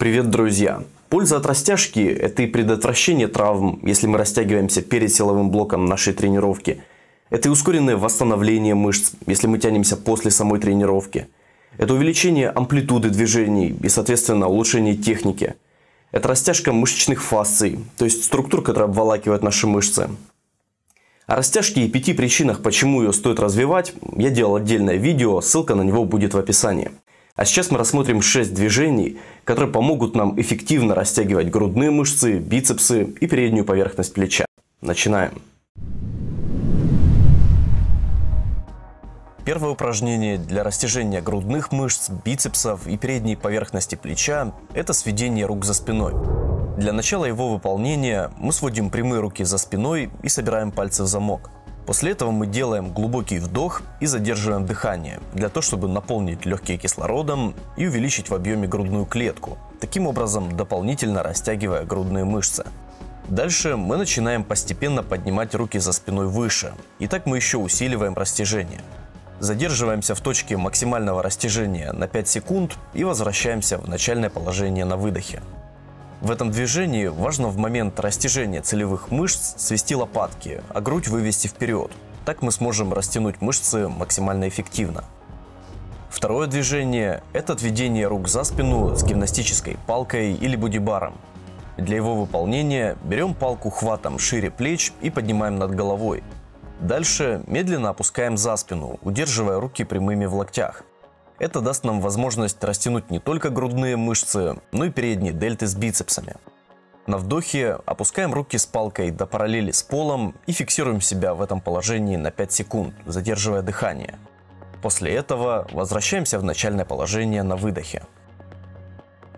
Привет, друзья! Польза от растяжки – это и предотвращение травм, если мы растягиваемся перед силовым блоком нашей тренировки. Это и ускоренное восстановление мышц, если мы тянемся после самой тренировки. Это увеличение амплитуды движений и, соответственно, улучшение техники. Это растяжка мышечных фасций, то есть структур, которые обволакивают наши мышцы. О растяжке и 5 причинах, почему ее стоит развивать, я делал отдельное видео, ссылка на него будет в описании. А сейчас мы рассмотрим 6 движений, которые помогут нам эффективно растягивать грудные мышцы, бицепсы и переднюю поверхность плеча. Начинаем. Первое упражнение для растяжения грудных мышц, бицепсов и передней поверхности плеча – это сведение рук за спиной. Для начала его выполнения мы сводим прямые руки за спиной и собираем пальцы в замок. После этого мы делаем глубокий вдох и задерживаем дыхание, для того, чтобы наполнить легкие кислородом и увеличить в объеме грудную клетку, таким образом дополнительно растягивая грудные мышцы. Дальше мы начинаем постепенно поднимать руки за спиной выше, и так мы еще усиливаем растяжение. Задерживаемся в точке максимального растяжения на 5 секунд и возвращаемся в начальное положение на выдохе. В этом движении важно в момент растяжения целевых мышц свести лопатки, а грудь вывести вперед. Так мы сможем растянуть мышцы максимально эффективно. Второе движение – это отведение рук за спину с гимнастической палкой или бодибаром. Для его выполнения берем палку хватом шире плеч и поднимаем над головой. Дальше медленно опускаем за спину, удерживая руки прямыми в локтях. Это даст нам возможность растянуть не только грудные мышцы, но и передние дельты с бицепсами. На вдохе опускаем руки с палкой до параллели с полом и фиксируем себя в этом положении на 5 секунд, задерживая дыхание. После этого возвращаемся в начальное положение на выдохе.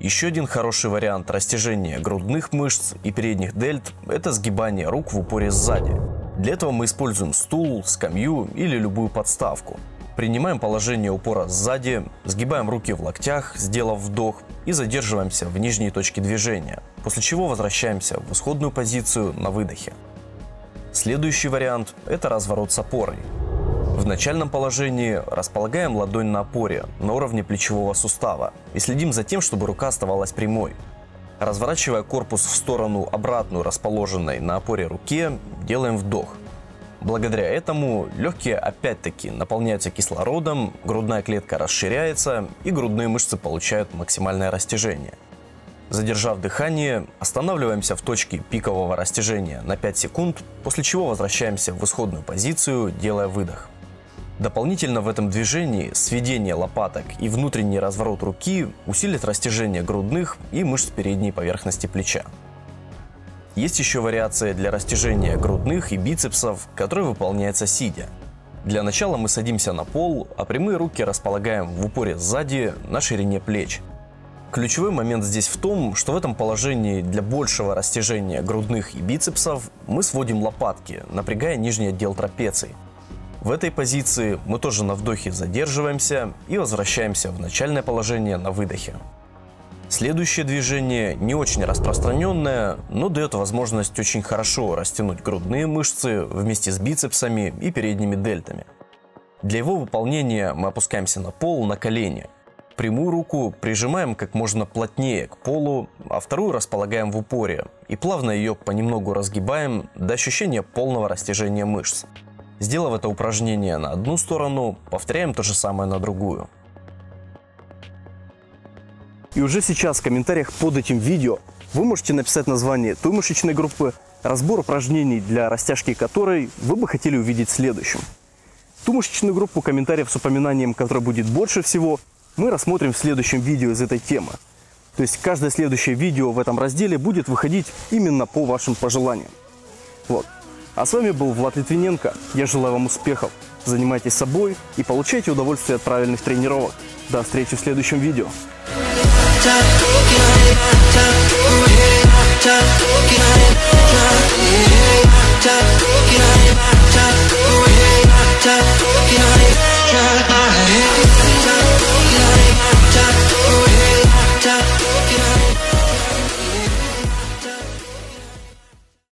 Еще один хороший вариант растяжения грудных мышц и передних дельт – это сгибание рук в упоре сзади. Для этого мы используем стул, скамью или любую подставку. Принимаем положение упора сзади, сгибаем руки в локтях, сделав вдох, и задерживаемся в нижней точке движения, после чего возвращаемся в исходную позицию на выдохе. Следующий вариант – это разворот с опорой. В начальном положении располагаем ладонь на опоре на уровне плечевого сустава и следим за тем, чтобы рука оставалась прямой. Разворачивая корпус в сторону обратную расположенной на опоре руке, делаем вдох. Благодаря этому легкие опять-таки наполняются кислородом, грудная клетка расширяется и грудные мышцы получают максимальное растяжение. Задержав дыхание, останавливаемся в точке пикового растяжения на 5 секунд, после чего возвращаемся в исходную позицию, делая выдох. Дополнительно в этом движении сведение лопаток и внутренний разворот руки усилит растяжение грудных и мышц передней поверхности плеча. Есть еще вариация для растяжения грудных и бицепсов, которая выполняется сидя. Для начала мы садимся на пол, а прямые руки располагаем в упоре сзади на ширине плеч. Ключевой момент здесь в том, что в этом положении для большего растяжения грудных и бицепсов мы сводим лопатки, напрягая нижний отдел трапеции. В этой позиции мы тоже на вдохе задерживаемся и возвращаемся в начальное положение на выдохе. Следующее движение не очень распространенное, но дает возможность очень хорошо растянуть грудные мышцы вместе с бицепсами и передними дельтами. Для его выполнения мы опускаемся на пол на колени. Прямую руку прижимаем как можно плотнее к полу, а вторую располагаем в упоре и плавно ее понемногу разгибаем до ощущения полного растяжения мышц. Сделав это упражнение на одну сторону, повторяем то же самое на другую. И уже сейчас в комментариях под этим видео вы можете написать название той мышечной группы, разбор упражнений для растяжки которой вы бы хотели увидеть следующим. Ту мышечную группу комментариев с упоминанием, которая будет больше всего, мы рассмотрим в следующем видео из этой темы. То есть каждое следующее видео в этом разделе будет выходить именно по вашим пожеланиям. Вот. А с вами был Влад Литвиненко. Я желаю вам успехов. Занимайтесь собой и получайте удовольствие от правильных тренировок. До встречи в следующем видео. Get on it,